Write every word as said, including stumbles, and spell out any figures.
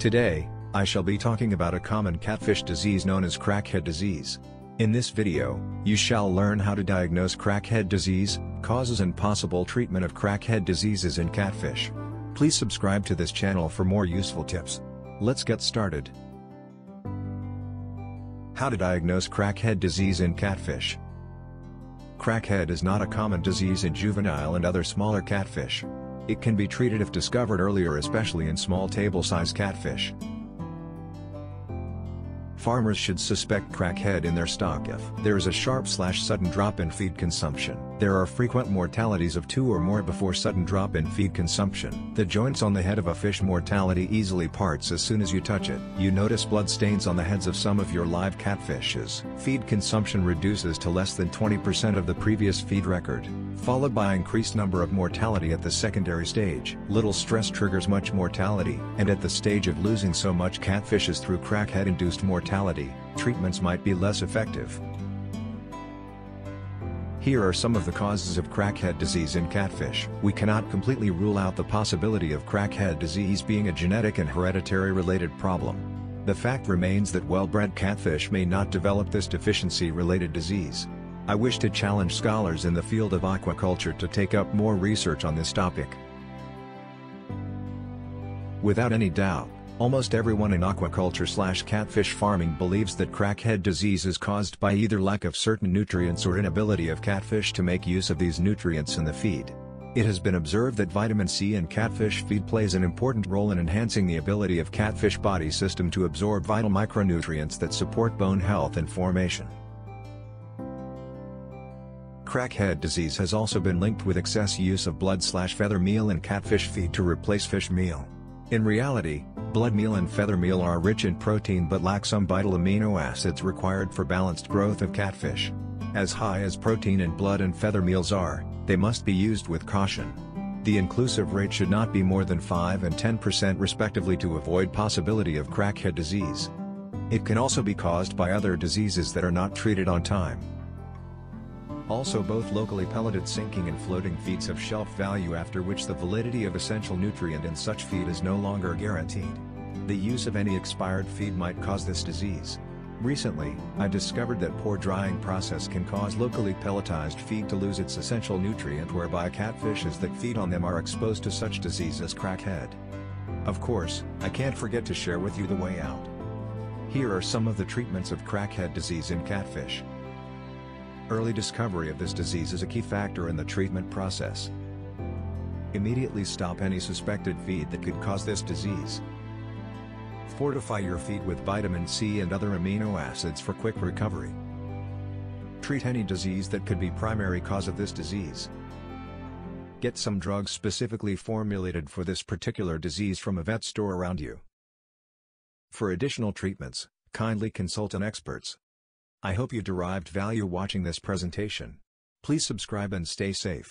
Today, I shall be talking about a common catfish disease known as crackhead disease. In this video, you shall learn how to diagnose crackhead disease, causes and possible treatment of crackhead diseases in catfish. Please subscribe to this channel for more useful tips. Let's get started. How to diagnose crackhead disease in catfish. Crackhead is not a common disease in juvenile and other smaller catfish. It can be treated if discovered earlier, especially in small table-size catfish. Farmers should suspect crackhead in their stock if there is a sharp slash sudden drop in feed consumption. There are frequent mortalities of two or more before sudden drop in feed consumption. The joints on the head of a fish mortality easily parts as soon as you touch it. You notice blood stains on the heads of some of your live catfishes. Feed consumption reduces to less than twenty percent of the previous feed record, followed by increased number of mortality at the secondary stage. Little stress triggers much mortality, and at the stage of losing so much catfish is through crackhead-induced mortality. Mortality, treatments might be less effective. Here are some of the causes of crackhead disease in catfish. We cannot completely rule out the possibility of crackhead disease being a genetic and hereditary related problem. The fact remains that well-bred catfish may not develop this deficiency-related disease. I wish to challenge scholars in the field of aquaculture to take up more research on this topic. Without any doubt, almost everyone in aquaculture/catfish farming believes that crackhead disease is caused by either lack of certain nutrients or inability of catfish to make use of these nutrients in the feed. It has been observed that vitamin C in catfish feed plays an important role in enhancing the ability of catfish body system to absorb vital micronutrients that support bone health and formation. Crackhead disease has also been linked with excess use of blood/feather meal in catfish feed to replace fish meal. In reality, blood meal and feather meal are rich in protein but lack some vital amino acids required for balanced growth of catfish. As high as protein in blood and feather meals are, they must be used with caution. The inclusive rate should not be more than five and ten percent respectively to avoid possibility of crackhead disease. It can also be caused by other diseases that are not treated on time. Also, both locally pelleted sinking and floating feeds have shelf value, after which the validity of essential nutrient in such feed is no longer guaranteed. The use of any expired feed might cause this disease. Recently, I discovered that poor drying process can cause locally pelletized feed to lose its essential nutrient, whereby catfishes that feed on them are exposed to such disease as crackhead. Of course, I can't forget to share with you the way out. Here are some of the treatments of crackhead disease in catfish. Early discovery of this disease is a key factor in the treatment process. Immediately stop any suspected feed that could cause this disease. Fortify your feed with vitamin C and other amino acids for quick recovery. Treat any disease that could be primary cause of this disease. Get some drugs specifically formulated for this particular disease from a vet store around you. For additional treatments, kindly consult an expert. I hope you derived value watching this presentation. Please subscribe and stay safe.